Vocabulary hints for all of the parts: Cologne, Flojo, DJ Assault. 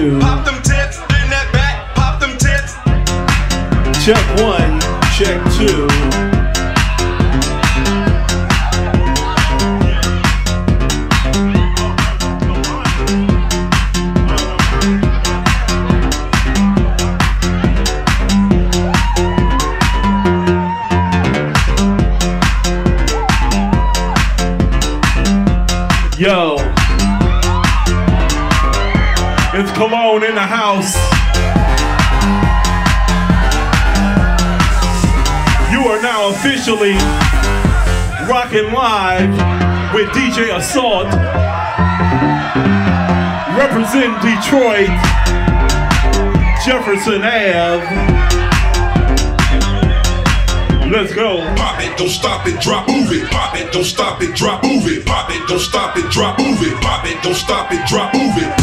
two. Pop them tits, in that back, pop them tits. Check one, check two. Yo, it's Cologne in the house. You are now officially rocking live with DJ Assault. Represent Detroit, Jefferson Ave. Let's go. Don't stop it, drop, move it. Pop it, don't stop it, drop, move it. Pop it, don't stop it, drop, move it. Pop it, don't stop it, drop, move it.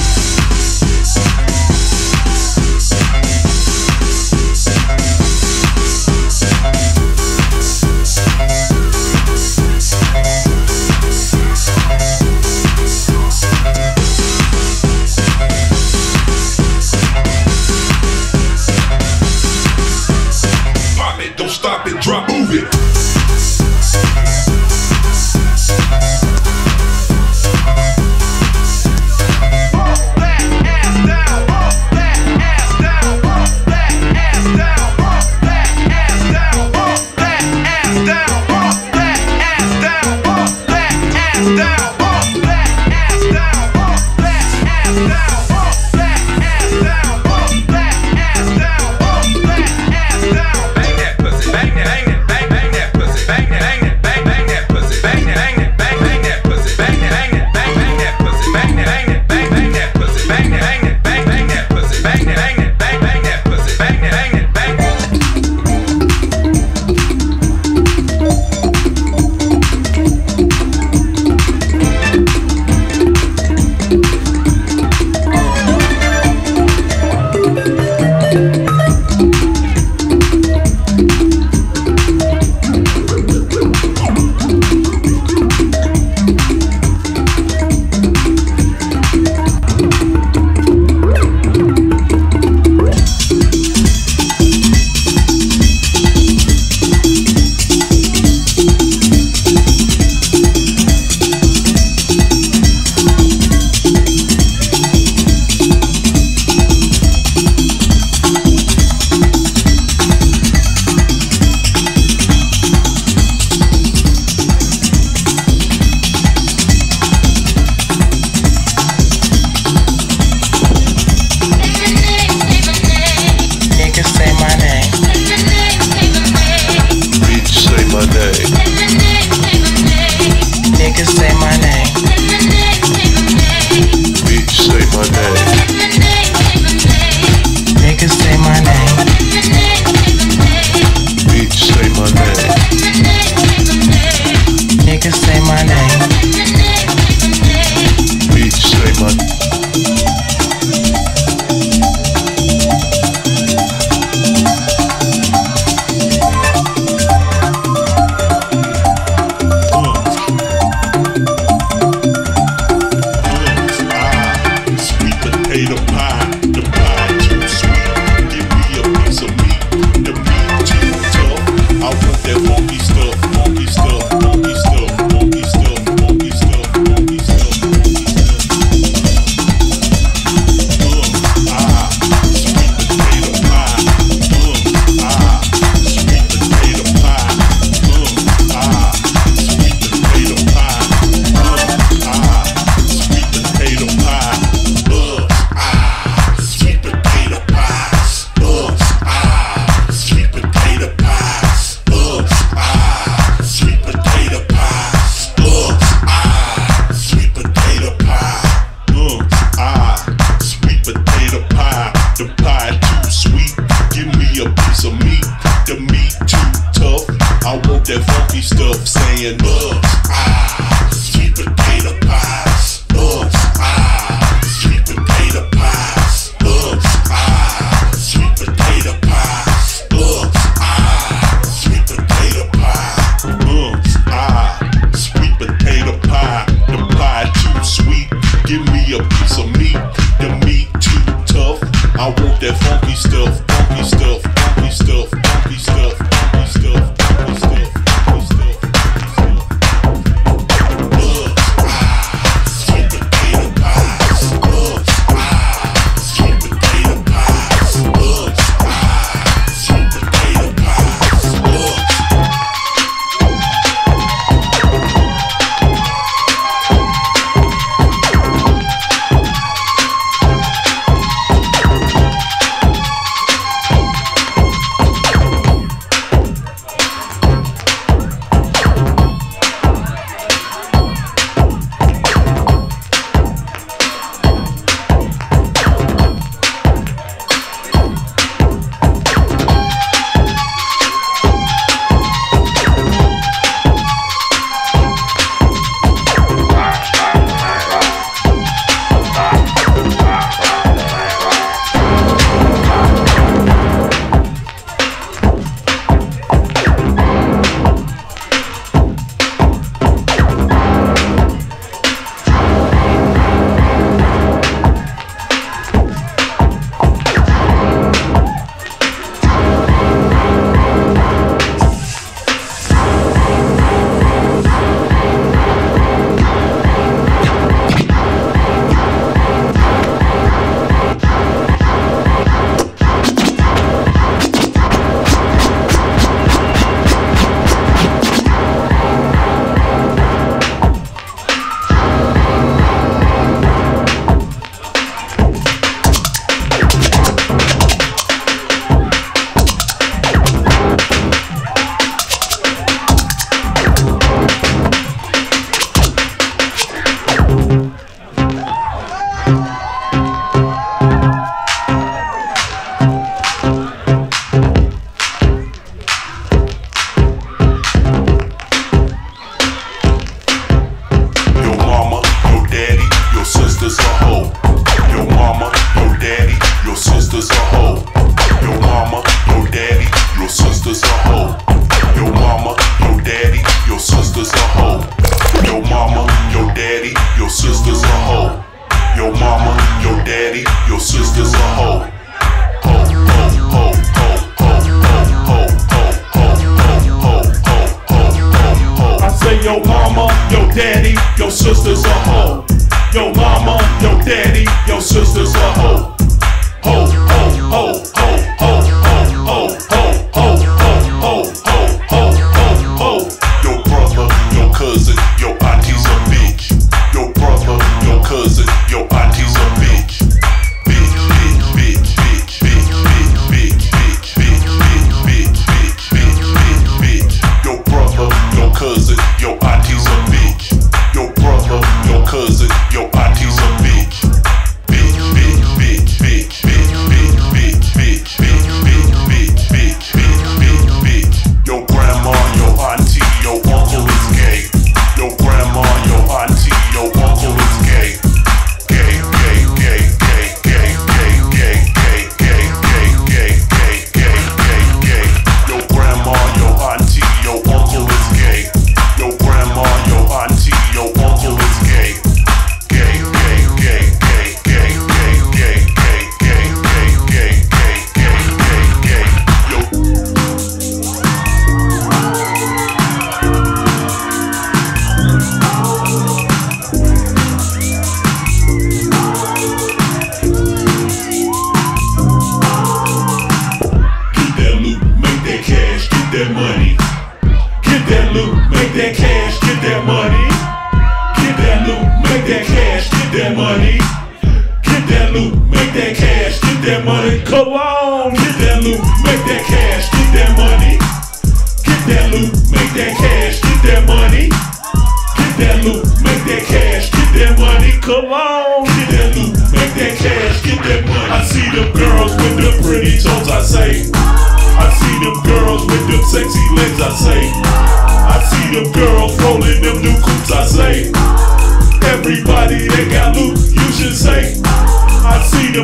I want that funky stuff, funky stuff, funky stuff, funky stuff, funky stuff, funky stuff, funky stuff, funky stuff. Bugs, pies, sweet potato pies. Bugs, pies, sweet potato pies. Bugs, pies, sweet potato pies.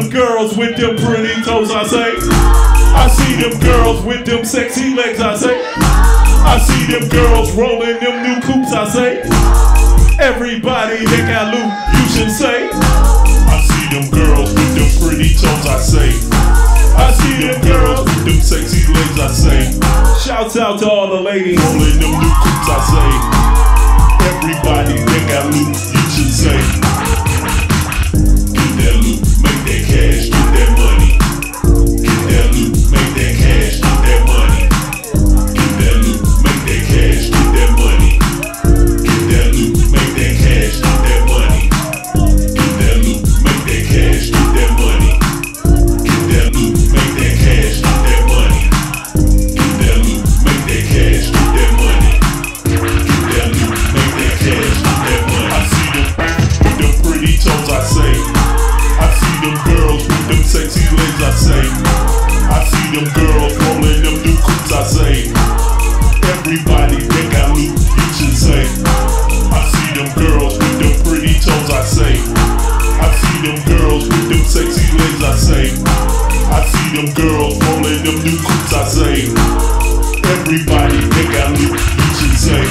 Girls with them pretty toes, I say. ladies. All in them new coops, I say. Everybody that got loot, you should say. Get that loot, make that cash, get that money. Get that loot, make that cash, get that money. Get that loot, make that cash, get that money. Get that loot, make that cash, get that money. Get that loot, make that cash, get that money. Get that loot, make that cash, get that money. Get that loot, make that cash, get that money. Get that loot, make that cash, get that money. I see them with them pretty toes, I say. I see them girls with them sexy legs, I say. I see them girls rolling them new coops, I say. Everybody that got loot, you should say. I see them girls with them pretty toes, I say. I see them girls with them sexy legs, I say. I see them girls rolling them new coops, I say. Everybody that got loot, you should say.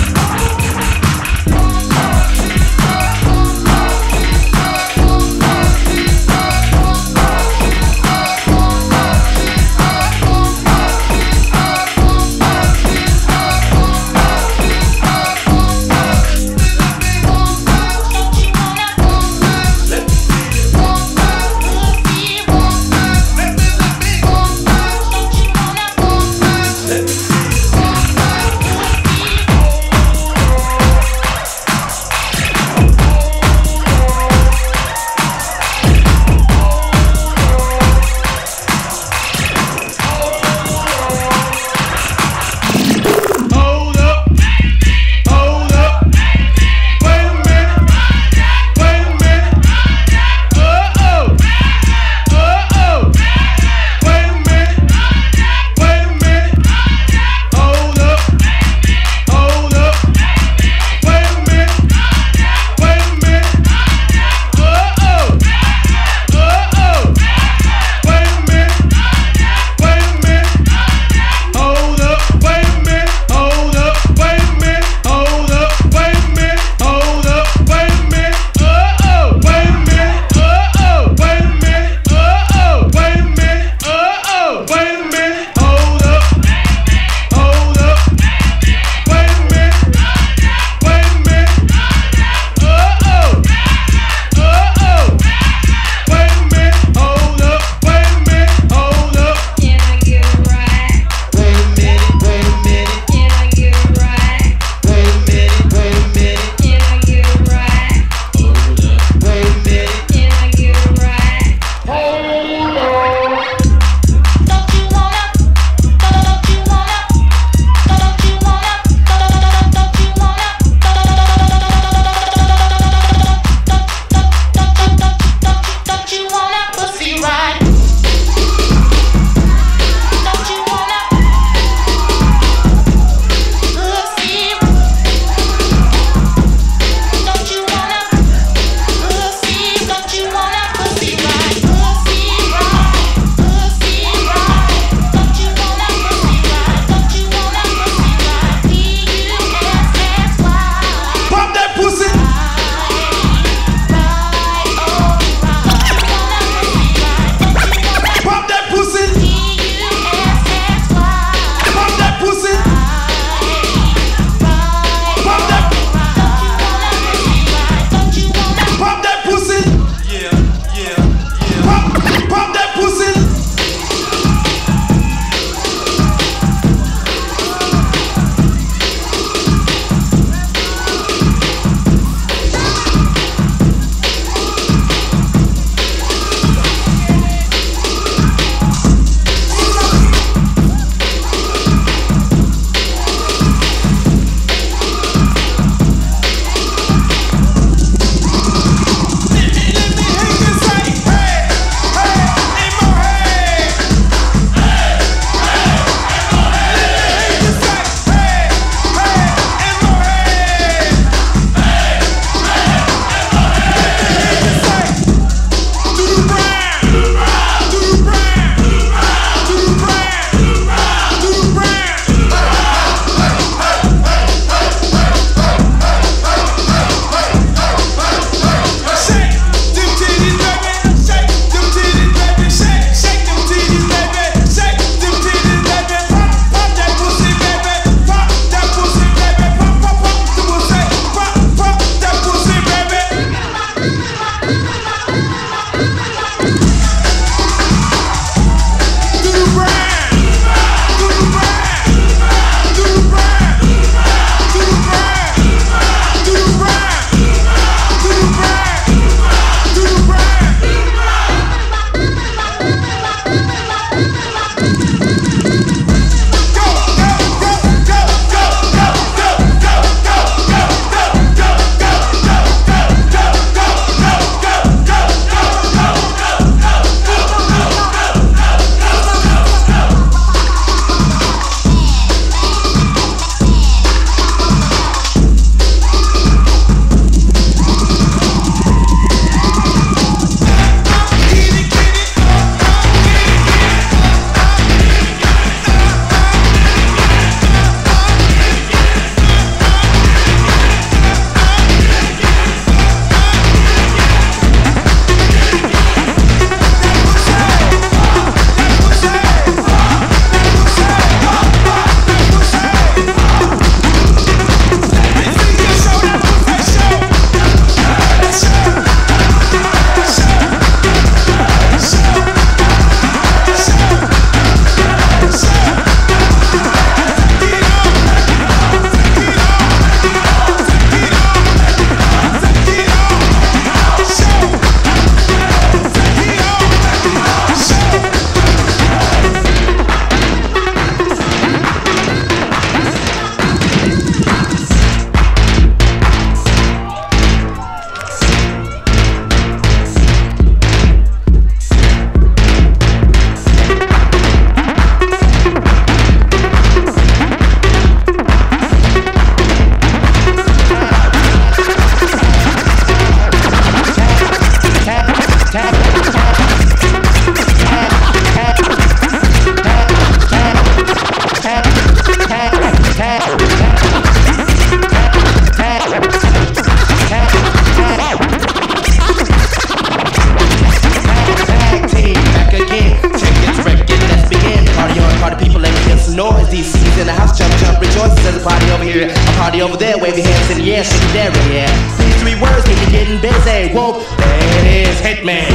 party over there, wave your hands in the air, secondary, yeah. See three words, keep you getting busy. Whoa, that is Hitman.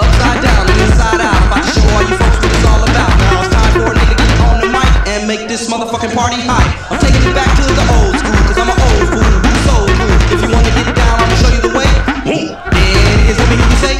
Upside down and inside out, I'm about to show all you folks what it's all about. Now it's time for a nigga to get on the mic and make this motherfucking party hype. I'm taking it back to the old school, cause I'm an old fool, so cool. If you wanna get down, I'ma show you the way. There is the thing you say.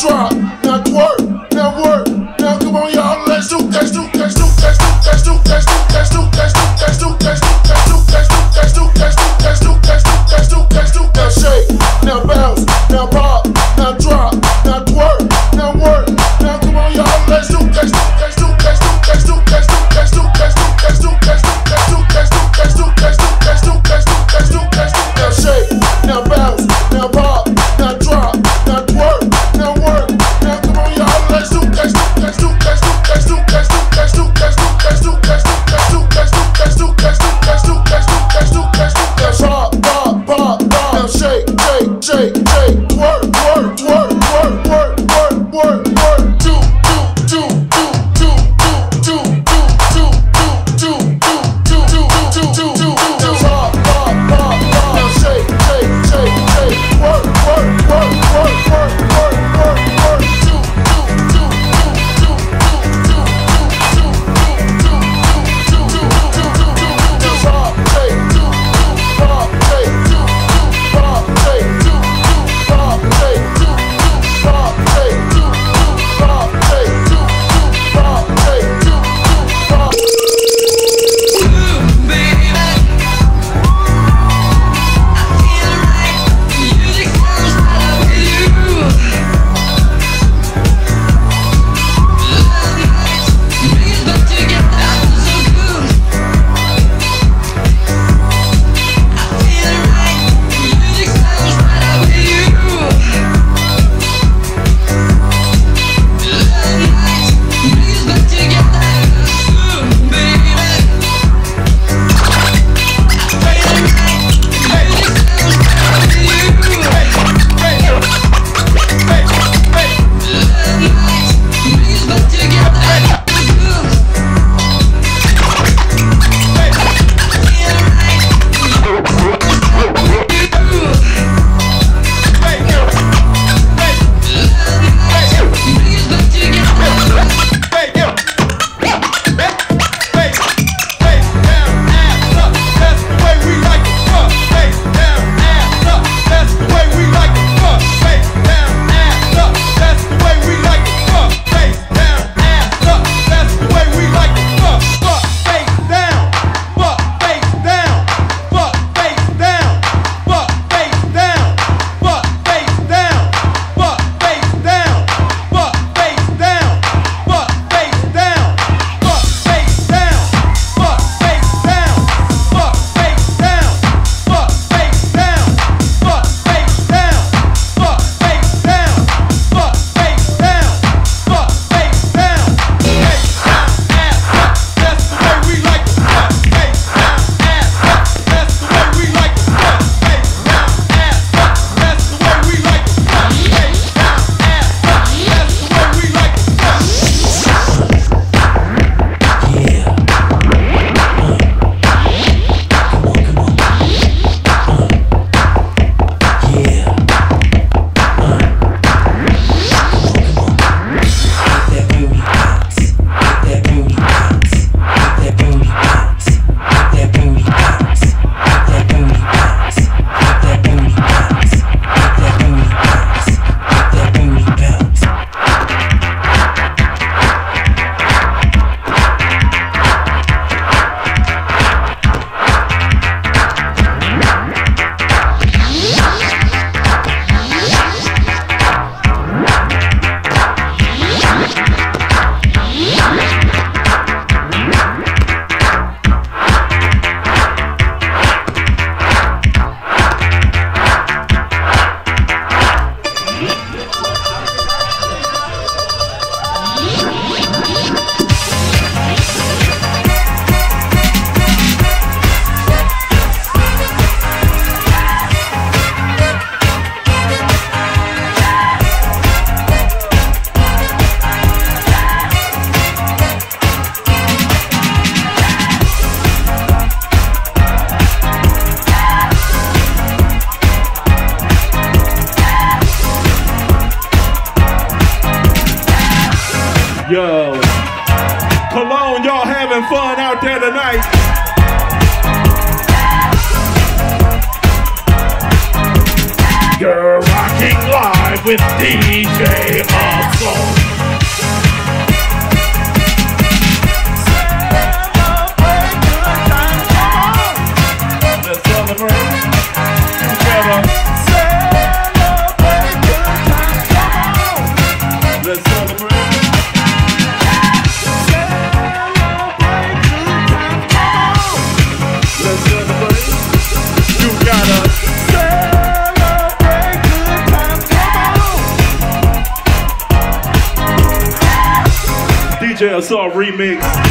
try, now twerk, now work, now come on y'all, let's do, let's do, let's do, let's do, let's do, let's do, let's do, let's do, let's do, let's do, let's do, let's do, let's do, let's do, let's do, let's do, let's do, now shake, now bounce, now rock, now drop, now twerk, now work, now come on y'all, let's do, let's do, let's do, let's do, let's do, let's do, let's do, let's do, let's do, let's do, let's do, let's do, let's do, let's do, let's do, let's do, let's do, let's do, now shake, now bounce, now rock, now drop, now twerk, now work, now come on y'all, let's do, let's do, let's do, let's do, let's do, let's do, let's do, let's do, let's do, let's do, let's do, let's do, let's do, let's do, let's do, let's do, let's do, let's do, now pop, pop, pop, now shake, shake, shake, shake, twerk, twerk, twerk, twerk, twerk, twerk, twerk, twerk, do, do, do, do, do, do, do, do, do, do, do, do, do, do, do, now pop, pop, pop, now shake, shake, shake, shake, twerk, twerk, twerk, twerk, twerk, twerk, twerk, twerk, do, do, do, do, do, do, do, do, do, do, do, do, do, pop, shake, do, do, pop, shake, do, do, pop, shake, do, do, pop, shake, do, do, pop, shake, do, do, pop, shake, do, do, pop, shake, do, do, pop. You're rocking live live with DJ Assault. DJ Assault remix. Love.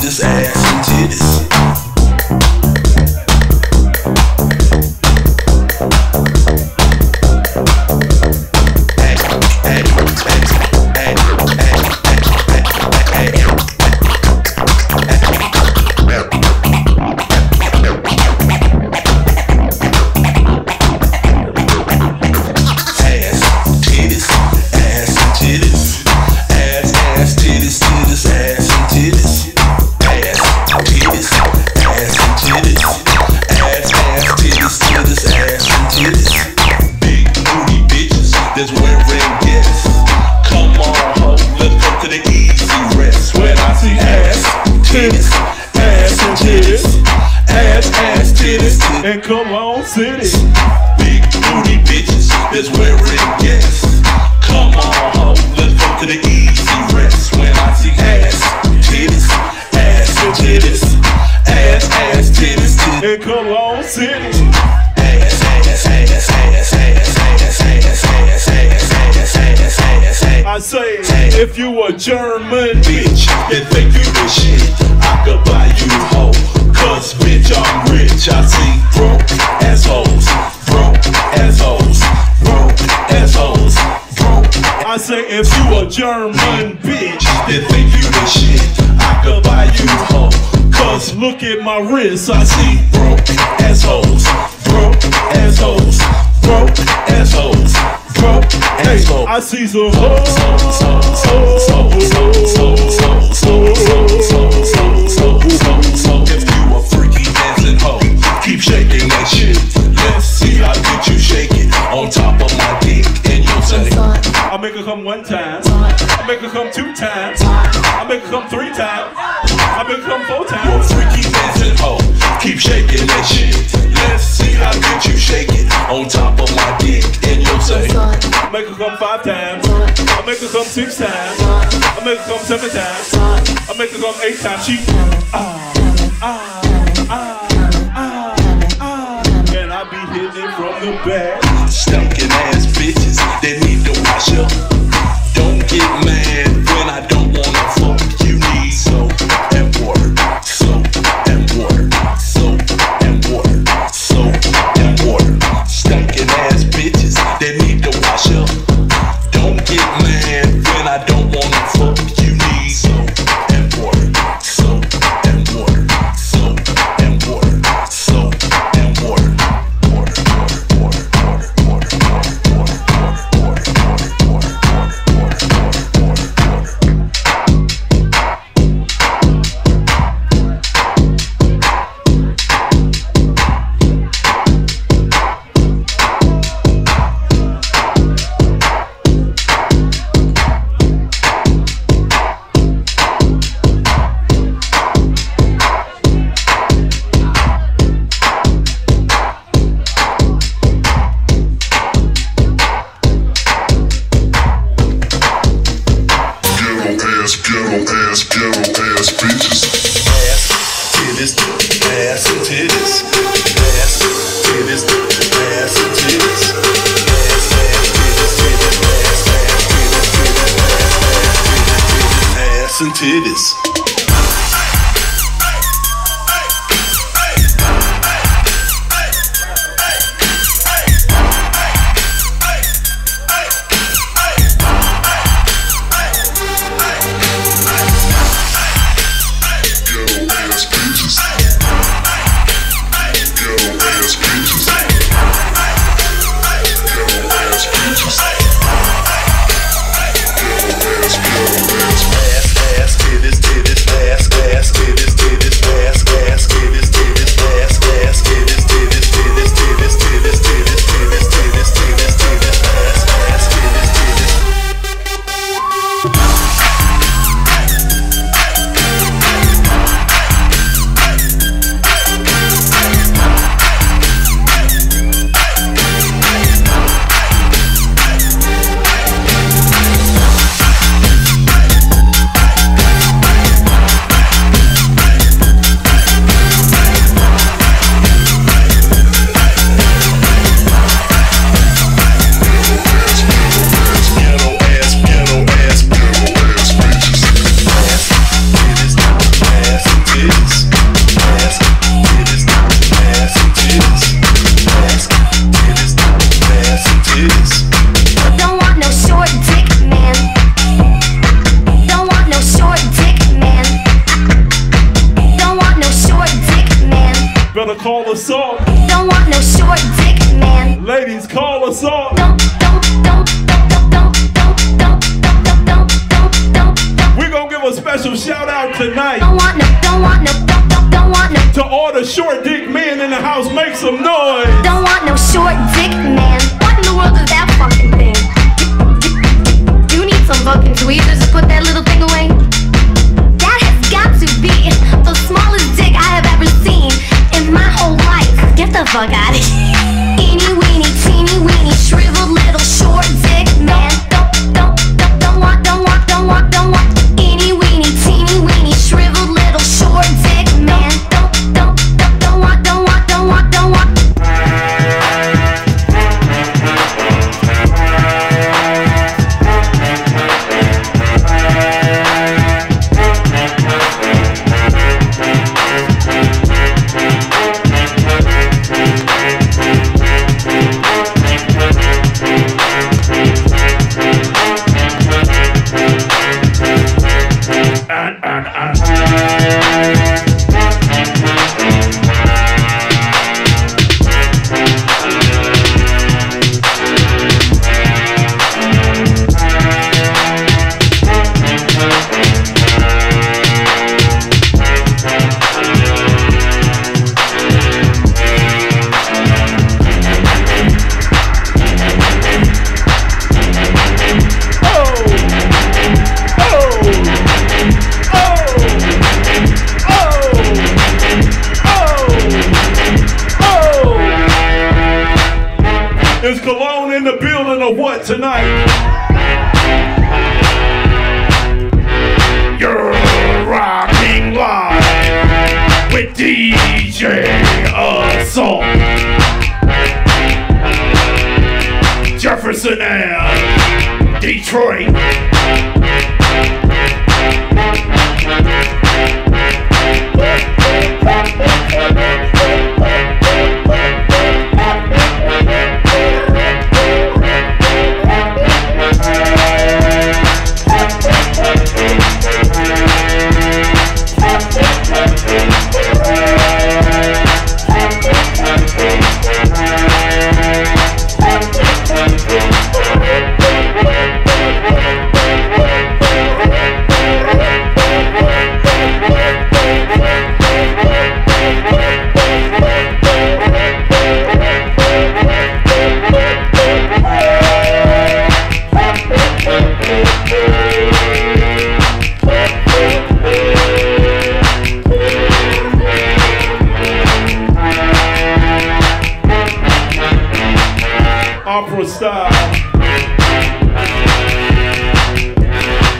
to this ass and titties. And come on, city. Big booty bitches, that's where it gets. Come on, ho, let's go to the easy rest. When I see ass and titties, ass, titties, titties. And come on, city. Ass. I say, if you a German bitch and think you the shit, I could buy you ho. Cause bitch, I'm rich, I see. I say if you a German bitch that think you the shit, I could buy you hoe. Cause look at my wrist, I see broke assholes, broke assholes, broke assholes, broke assholes. I see some hoes, if you a freaky dancing hoe, keep shaking that shit. Let's see how good you shake it on top of my dick and your side. I make her come one time, I make her come two times, I make her come three times, I make her come four times. You're a freaky dancing hoe, keep shaking that shit. Let's see how good you shake it on top of my dick and your say. I make her come five times, I make her come six times, I make her come seven times, I make her come eight times. She and I be hitting from the back. Stinking ass bitches, they need to wash up. Don't get mad when I don't wanna fuck. You need soap and water, soap and water, soap and water, soap and water. Stinking ass bitches, they need to wash up. Don't get mad when I don't wanna fuck. You need soap and water, soap and water, soap and water, soap and water. Water. Better call Assault. Don't want no short dick, man. Ladies, call Assault. We're gonna give a special shout out tonight. To all the short dick men in the house, make some noise. Don't want no short dick, man. What in the world is that fucking thing? You need some fucking tweezers to put that little thing away. That has got to be the smallest dick I have ever seen in my whole life. Get the fuck out of here. Eeny weeny, teeny weeny, shriveled little short dick man. Don't want. Eeny weeny, teeny weeny, shriveled little short dick man. Tonight, you're rocking live with DJ Assault, Jefferson and Detroit.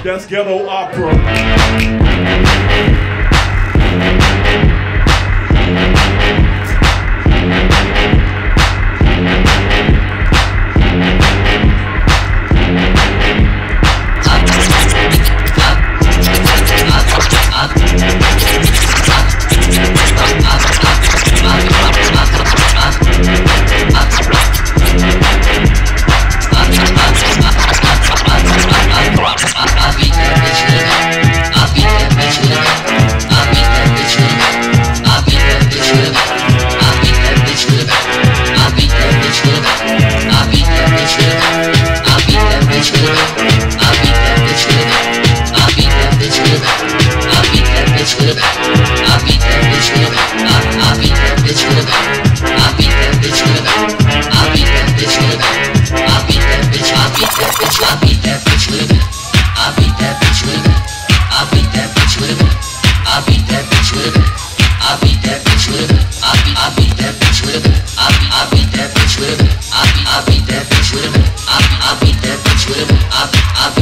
That's ghetto opera. I'll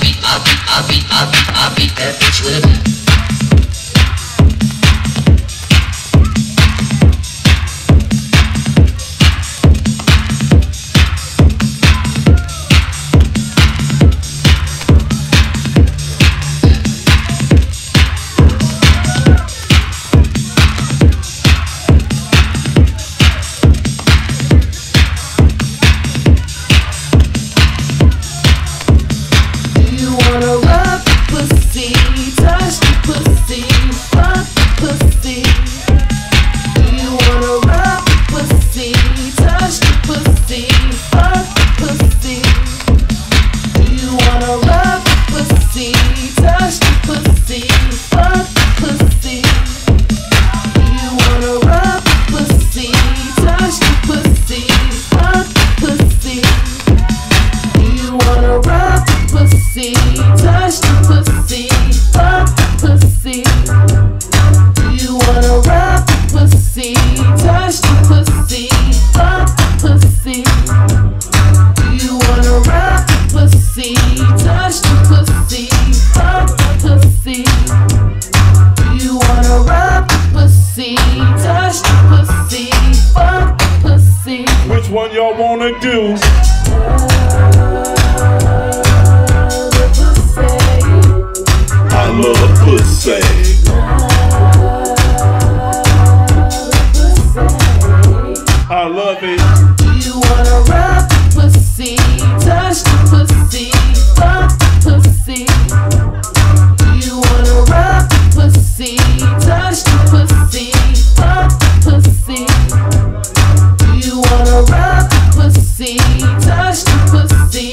be there, bitch. pussy, touch the pussy, fuck the pussy. You wanna rub the pussy, touch the pussy, fuck the pussy. You wanna rub the pussy, touch the pussy, fuck the pussy. You wanna rub the pussy, touch the pussy, fuck the pussy. Which one y'all wanna do? I love pussy. I love it. You wanna rub the pussy, touch the pussy, fuck the pussy. You wanna rub the pussy, touch the pussy, fuck the pussy. You wanna rub the pussy, touch the pussy,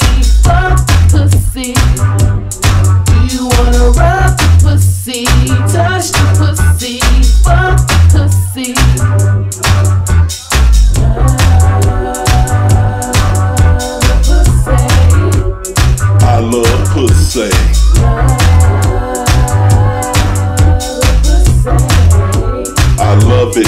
fuck the pussy. You wanna rub the pussy, touch the pussy, fuck the pussy. I love pussy. I love it.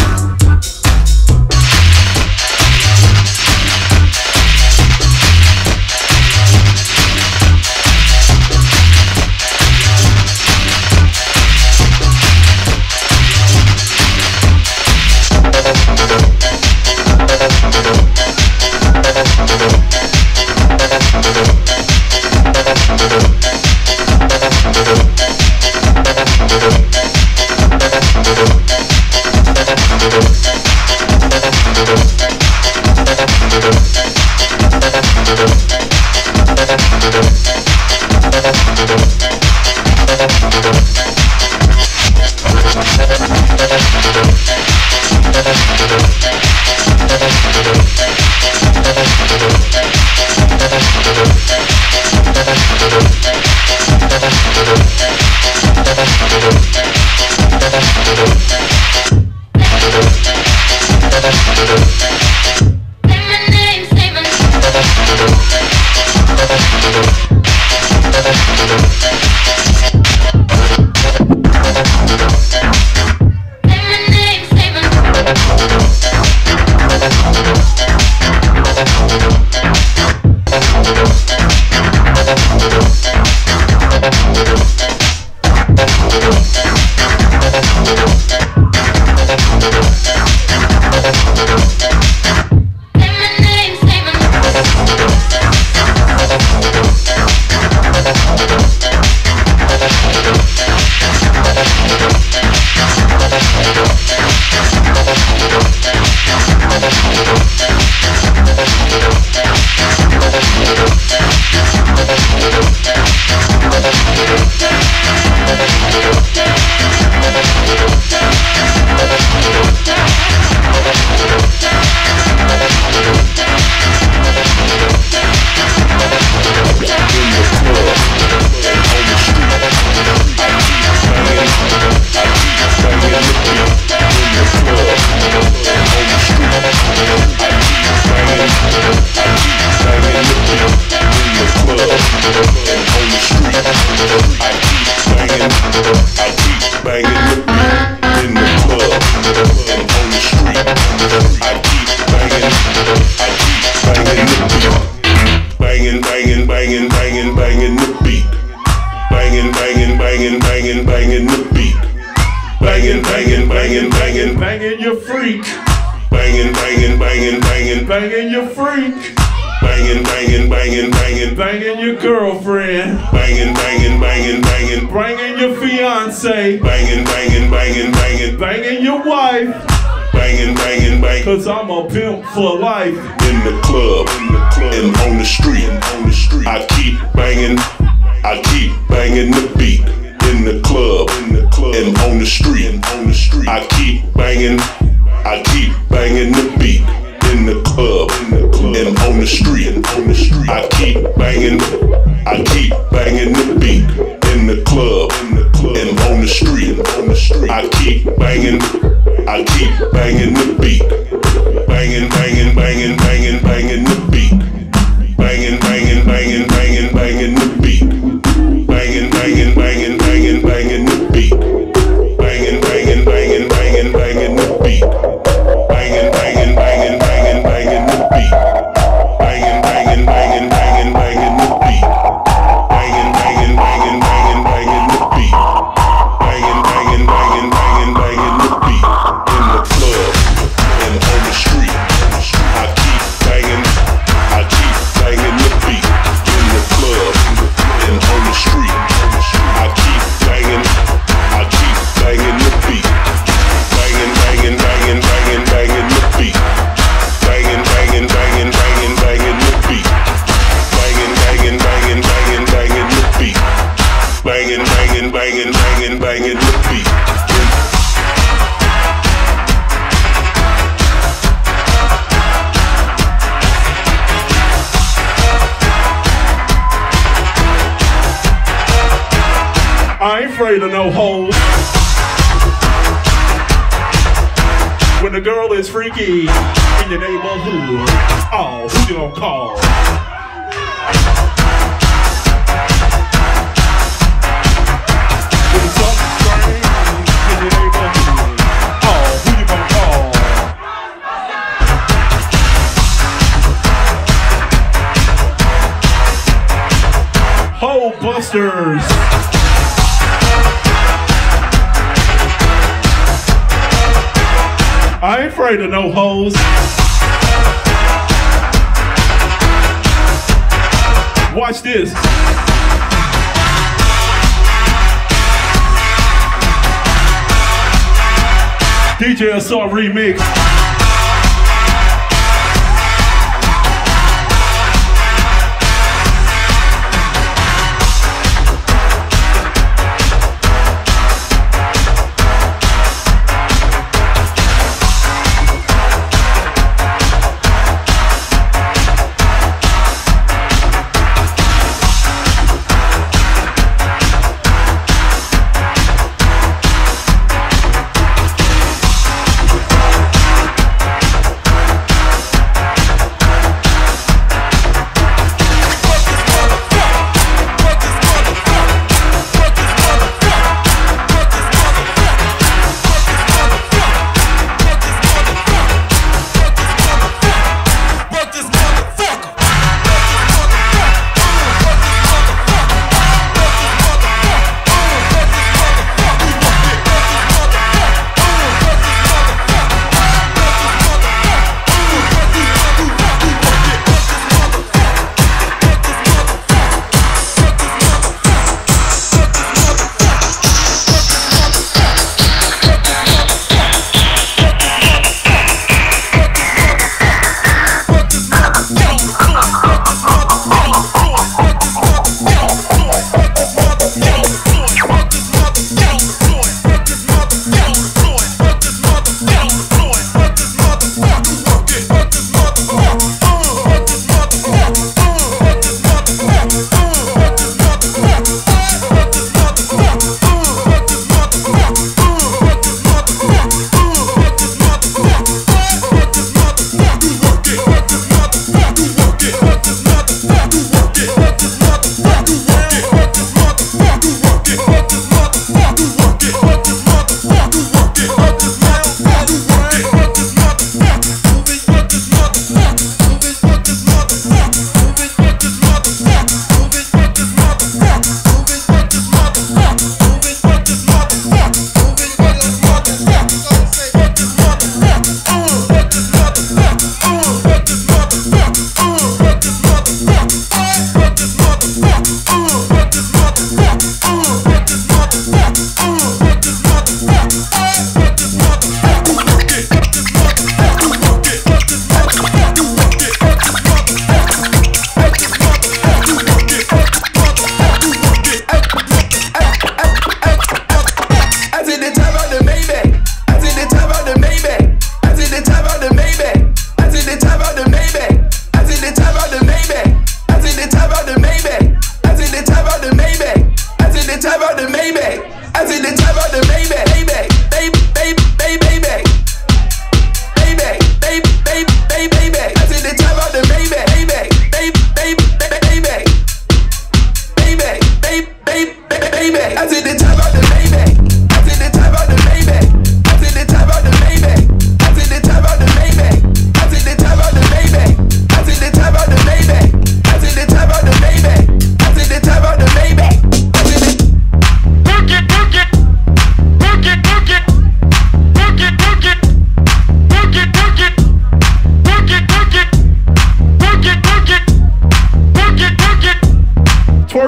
Cause I'm a pimp for life. In the club, and on the street, I keep banging, the beat. In the club, and on the street, I keep banging, the beat. In the club, and on the street, I keep banging, the beat. In the club, and on the street, I keep banging, the beat. Bangin', bangin', bangin', bangin', bangin' the beat. Bangin', bangin', bangin', bangin', bangin' the beat. banging, banging, repeat. I ain't afraid of no hoes. When the girl is freaky in your neighborhood, oh, who you gonna call? Ho busters! I ain't afraid of no hoes. Watch this. DJ Assault remix.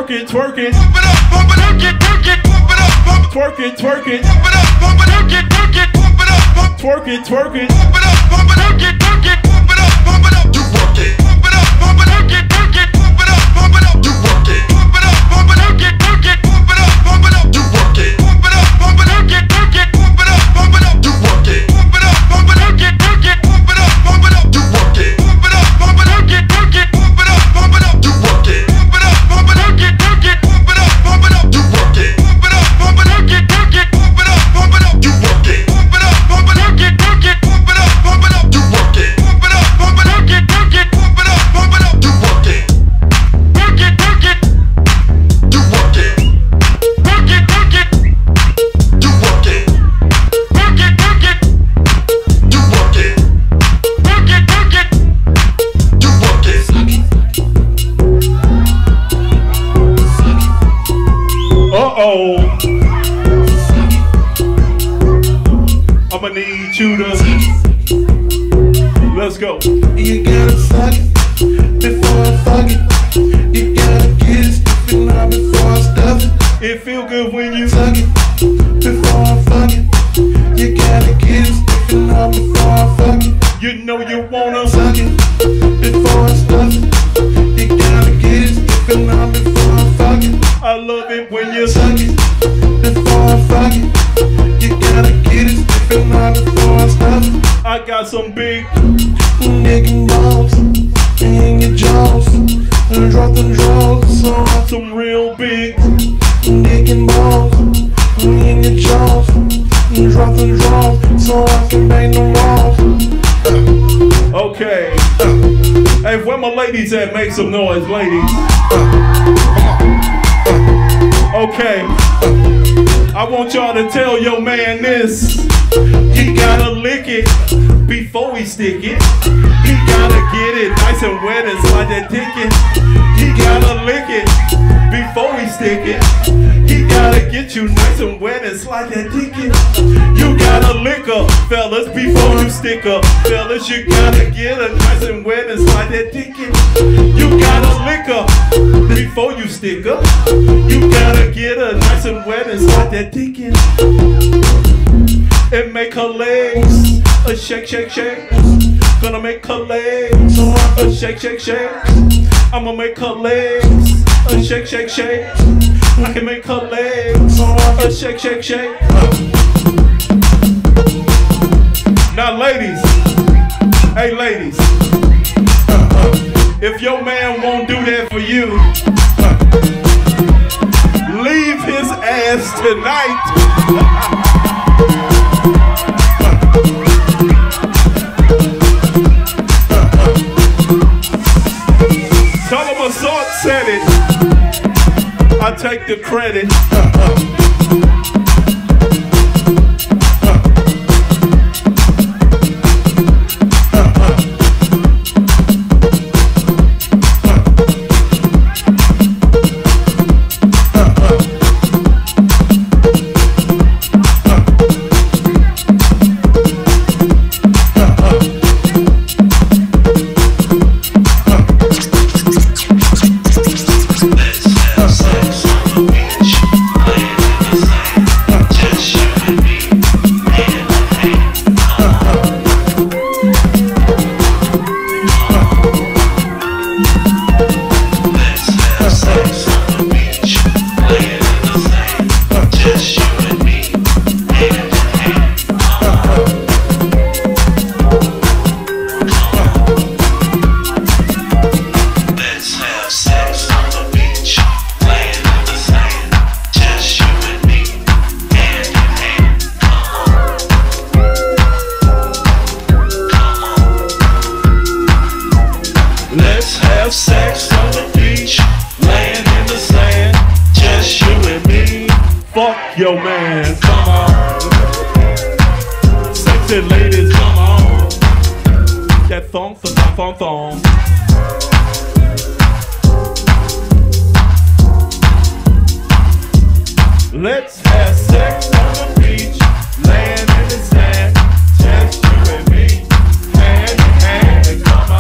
Pump it up, pump it up. I'ma need you to. Let's go. You gotta fuck it before I fuck it. You gotta get it stupid now before I stuff it. It feel good when you suck it before I fuck it. You gotta get it stupid now before I fuck it. You know you wanna suck it before I stuff it. You gotta get it stupid now before I fuck it. I love it when you suck it before I fuck it. I got some big nigga balls in your jaws. Drop them drawers on some real big nigga balls in your jaws. Drop them drawers so I can bang them walls. Okay. Hey, where my ladies at? Make some noise, ladies. Okay. I want y'all to tell your man this. He gotta lick it before he stick it. He gotta get it nice and wet and slide that dick in. He gotta lick it before he stick it. He gotta get you nice and wet and slide that dick in. You gotta lick up, fellas, before you stick up. Fellas, you gotta get her nice and wet and slide that dick in. You gotta lick up before you stick up. You gotta get her nice and wet and slide that dick in. And make her legs a shake, shake, shake. Gonna make her legs a shake, shake, shake. I'ma make her legs a shake, shake, shake. I can make her legs a shake, shake, shake. Now ladies, hey ladies, if your man won't do that for you, leave his ass tonight. I take the credit. Yo man, come on. Sexy ladies, come on. That thong, thong, thong, thong. Let's have sex on the beach, laying in the sand. Just you and me, hand in hand, come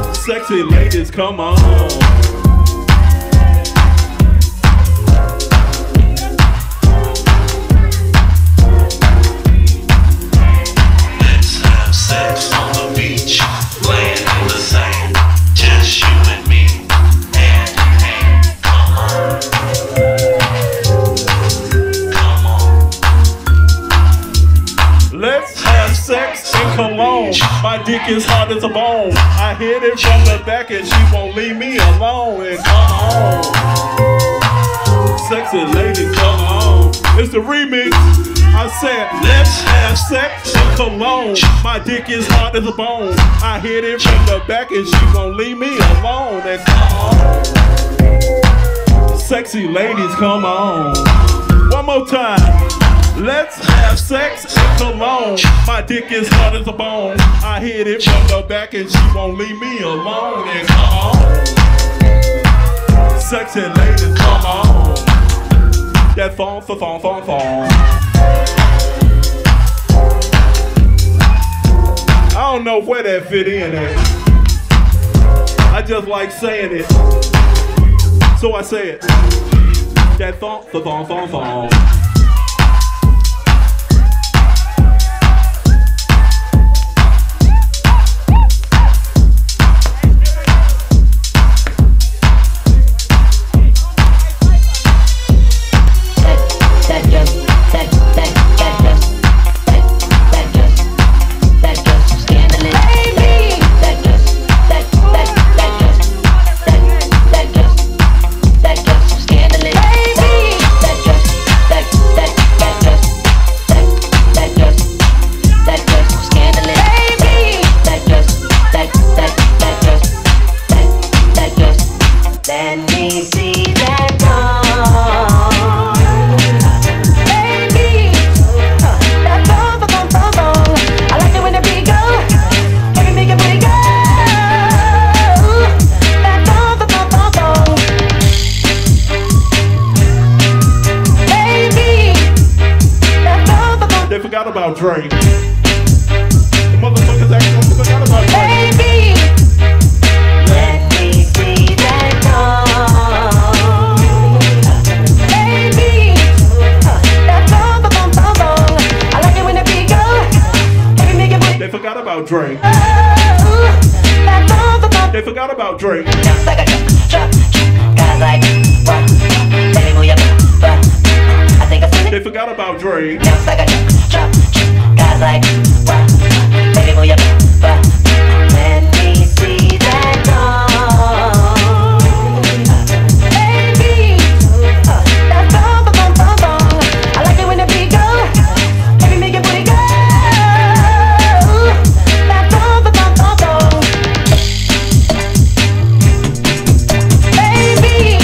on. Sexy ladies, come on. My dick is hard as a bone. I hit it from the back and she won't leave me alone. And come on, sexy ladies, come on. It's the remix. I said, let's have sex in cologne. My dick is hard as a bone. I hit it from the back and she won't leave me alone. And come on, sexy ladies, come on. One more time. Let's have sex in cologne. My dick is hard as a bone. I hit it from the back and she won't leave me alone. And come on, sexy ladies, come on. That thong, thong, thong, thong. of where that fit in at. I just like saying it, so I say it. That thong, the thong, thong, thong. About Drake. The motherfuckers actually forgot about Drake. Baby, let me see that song. Baby, that bum bum bum bum. I like it when the beat goes. Every nigga boy. They forgot about Drake. They forgot about Drake. Just like a drop, guys like what? Baby, move your butt. I think I. They forgot about Drake. Just like a drop. Guys like, what? Baby, move your butt. Let me see that song. Baby, that bum bum bum bum. I like it when the beat goes. Baby, make your booty go. That bum bum bum bum. Baby,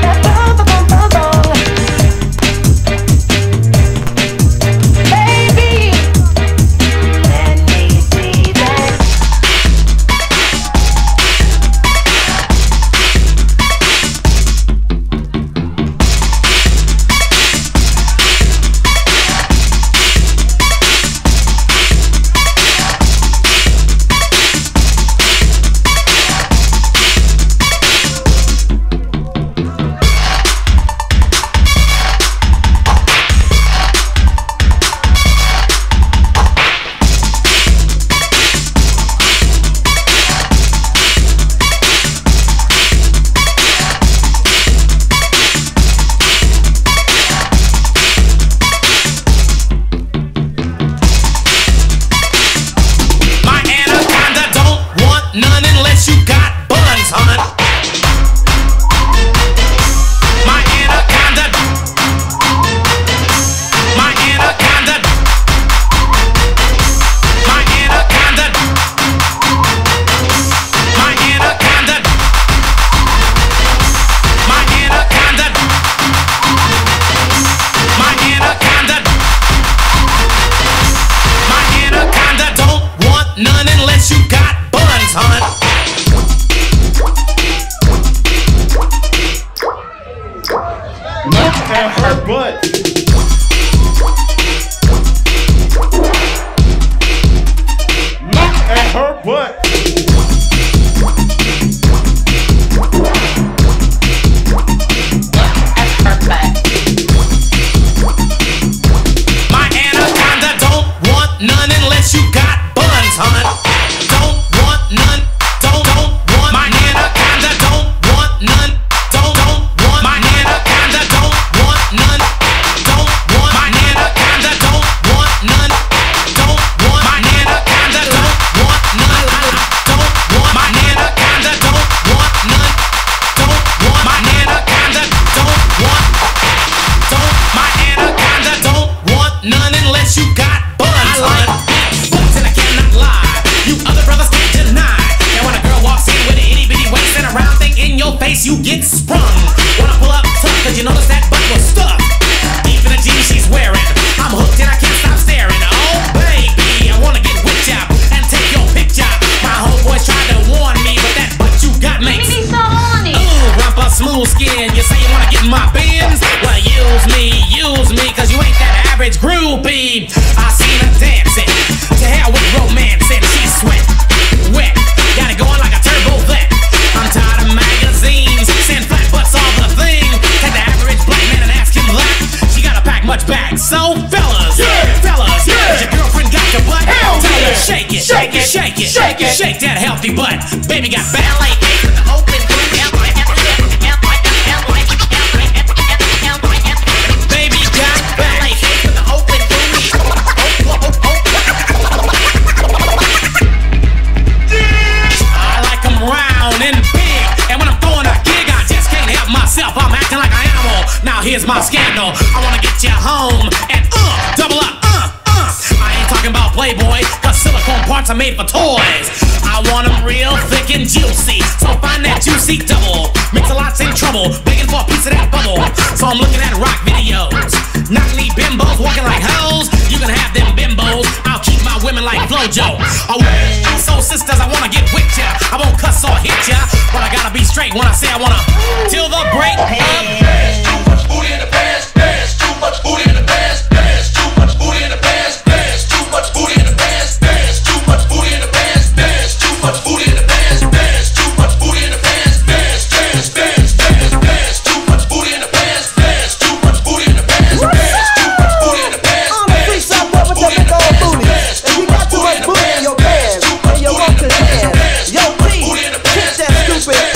that bum bum bum bum. Groupie, I seen her dancing, to hell with romance, and she's sweat, get wet, got it going like a turbo vet. I'm tired of magazines, sand flat butts all the thing. Take the average black man and ask him that. She gotta pack much back, so fellas, yeah, fellas, yeah, your girlfriend got your butt, hell tell yeah, her, shake it, shake it, shake it, shake it, shake that healthy butt. Baby got ballet cake with the open boot. Here's my scandal. I wanna get you home and double up, I ain't talking about Playboy, cause silicone parts are made for toys. I want them real thick and juicy, so find that juicy double. Mix-a-lot's in trouble, begging for a piece of that bubble. So I'm looking at rock videos, not need bimbos walking like hoes. You can have them bimbos, I'll keep my women like Flojo. Oh, so sisters, I wanna get with ya. I won't cuss or hit ya, but I gotta be straight when I say I wanna. Till the break of booty in the pants, dance, too much booty in the pants, dance, too much booty in the pants, dance, too much booty in the pants, dance, too much booty in the pants, dance, too much booty in the pants, dance, too much booty in the pants, dance, dance, dance, dance, dance, too much booty in the pants, dance, too much booty in the pants, dance, too much booty in the pants, dance, too much booty in the pants, dance, too much booty in the pants, dance, too much booty in the pants, yo, please, kick that stupid.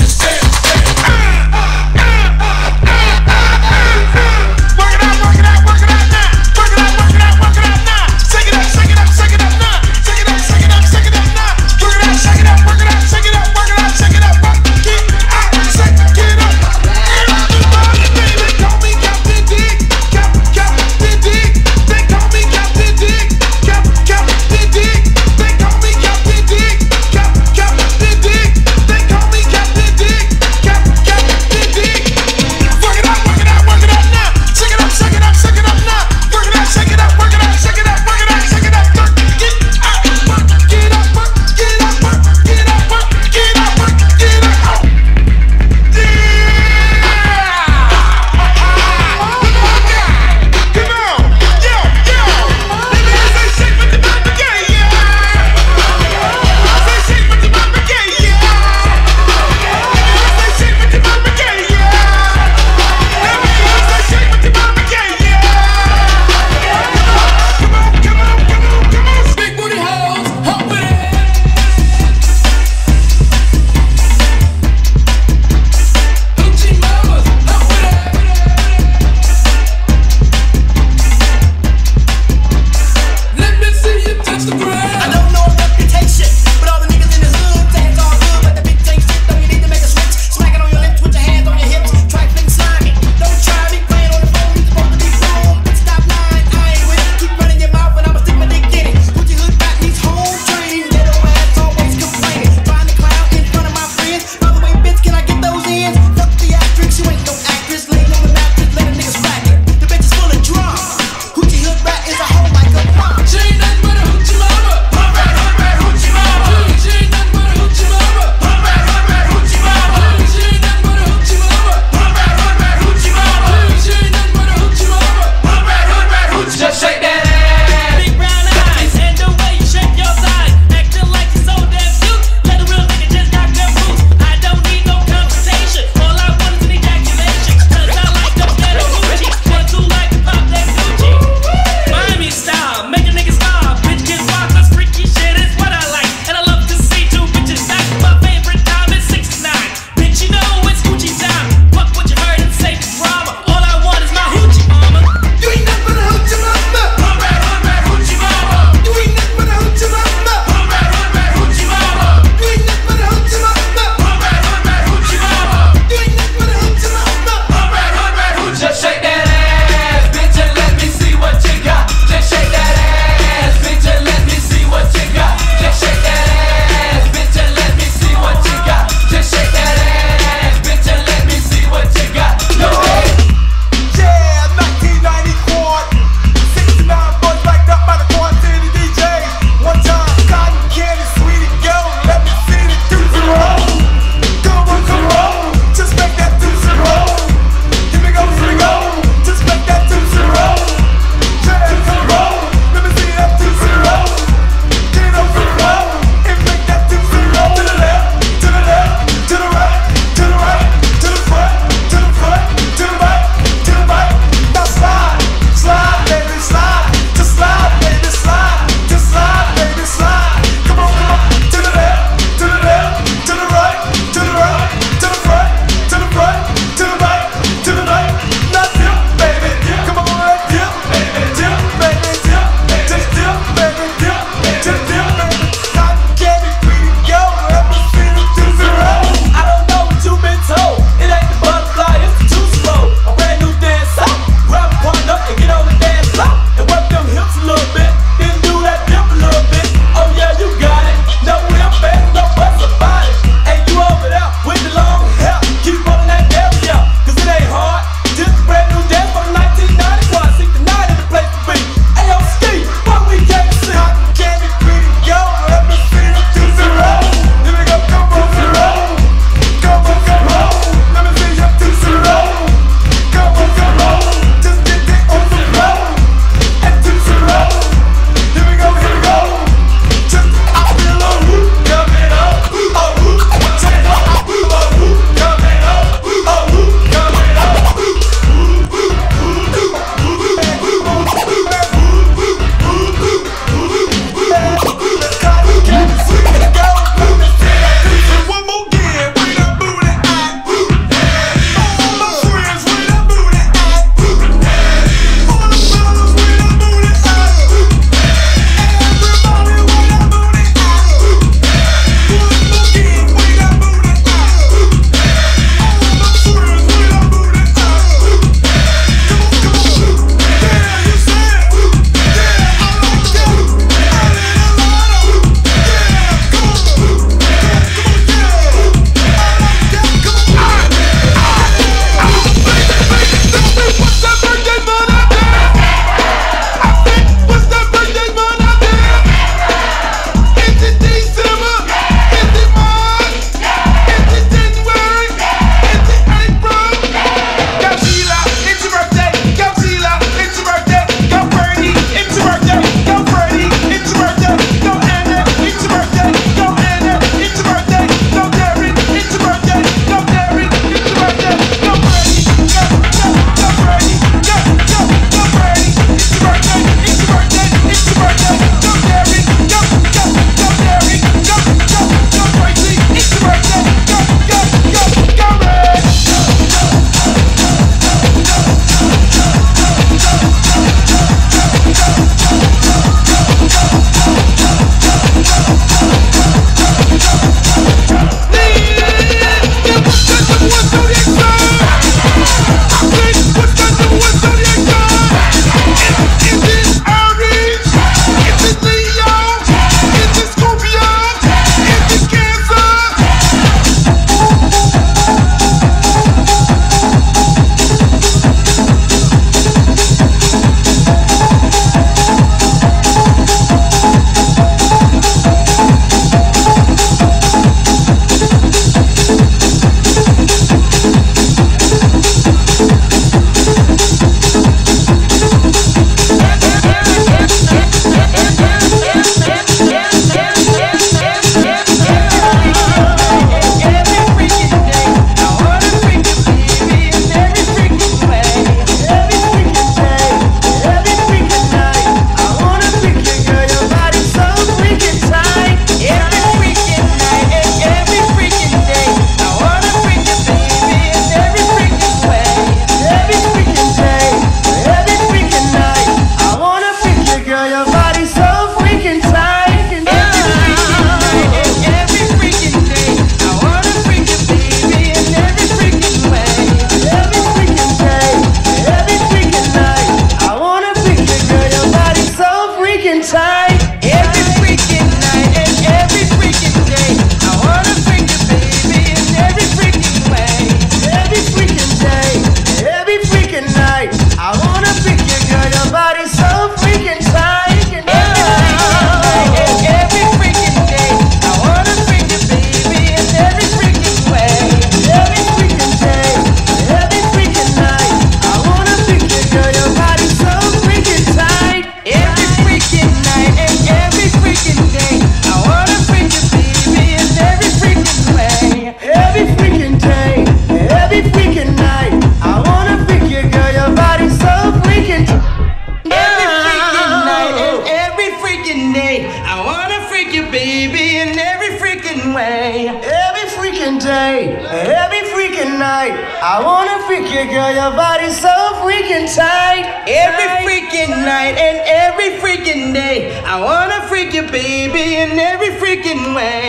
night. I wanna freak you, girl, your body's so freaking tight. Every freaking night and every freaking day. I wanna freak you, baby, in every freaking way.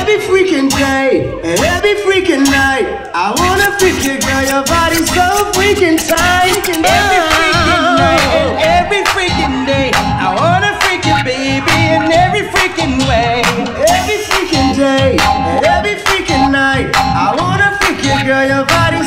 Every freaking day and every freaking night. I wanna freak you, girl, your body's so freaking tight. Every freaking night and every freaking day. I wanna freak you, baby, in every freaking way. Every freaking day and every freaking night. I wanna freak you, girl, your body